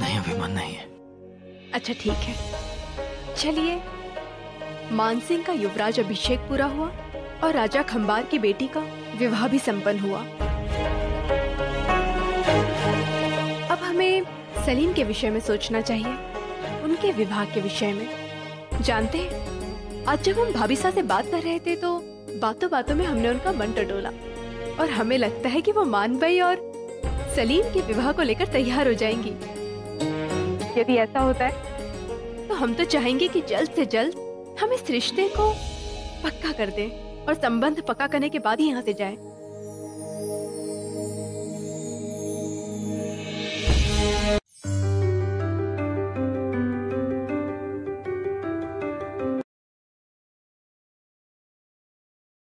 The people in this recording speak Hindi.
नहीं, अभी मन नहीं है। अच्छा ठीक है, चलिए। मानसिंह का युवराज अभिषेक पूरा हुआ और राजा खंबार की बेटी का विवाह भी संपन्न हुआ। अब हमें सलीम के विषय में सोचना चाहिए, उनके विवाह के विषय में। जानते हैं, आज जब हम भाभी साहब से बात कर रहे थे तो बातों बातों में हमने उनका मन टटोला और हमें लगता है कि वो मान भाई और सलीम के विवाह को लेकर तैयार हो जाएंगी। यदि ऐसा होता है तो हम तो चाहेंगे कि जल्द से जल्द हम इस रिश्ते को पक्का कर दें और संबंध पक्का करने के बाद ही यहाँ से जाएं।